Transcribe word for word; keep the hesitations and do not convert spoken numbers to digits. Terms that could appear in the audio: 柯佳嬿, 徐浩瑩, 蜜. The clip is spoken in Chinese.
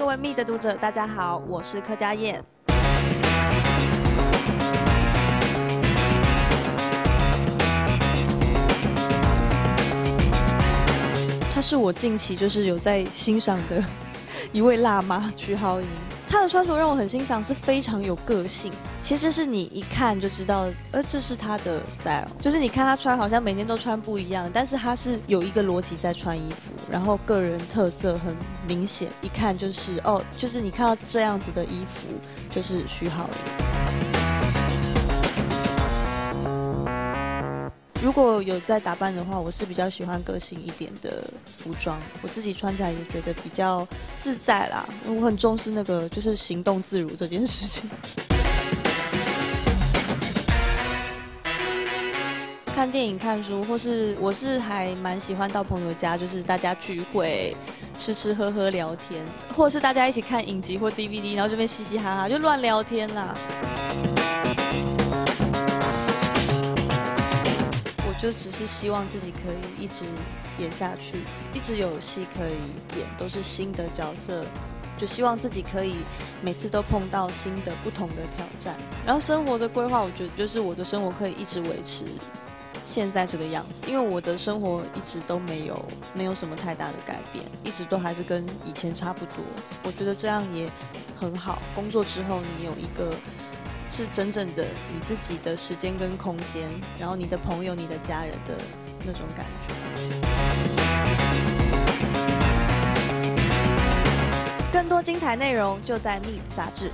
各位蜜的读者，大家好，我是柯佳嬿。 她是我近期就是有在欣赏的一位辣妈徐浩瑩，她的穿着让我很欣赏，是非常有个性。其实是你一看就知道，呃，这是她的 style， 就是你看她穿好像每天都穿不一样，但是她是有一个逻辑在穿衣服，然后个人特色很明显，一看就是哦，就是你看到这样子的衣服就是徐浩瑩。 如果有在打扮的话，我是比较喜欢个性一点的服装，我自己穿起来也觉得比较自在啦。我很重视那个就是行动自如这件事情。看电影、看书，或是我是还蛮喜欢到朋友家，就是大家聚会、吃吃喝喝、聊天，或者是大家一起看影集或 D V D， 然后这边嘻嘻哈哈就乱聊天啦。 就只是希望自己可以一直演下去，一直有戏可以演，都是新的角色，就希望自己可以每次都碰到新的、不同的挑战。然后生活的规划，我觉得就是我的生活可以一直维持现在这个样子，因为我的生活一直都没有没有什么太大的改变，一直都还是跟以前差不多。我觉得这样也很好。工作之后，你有一个。 是真正的你自己的时间跟空间，然后你的朋友、你的家人的那种感觉。更多精彩内容就在《蜜》杂志。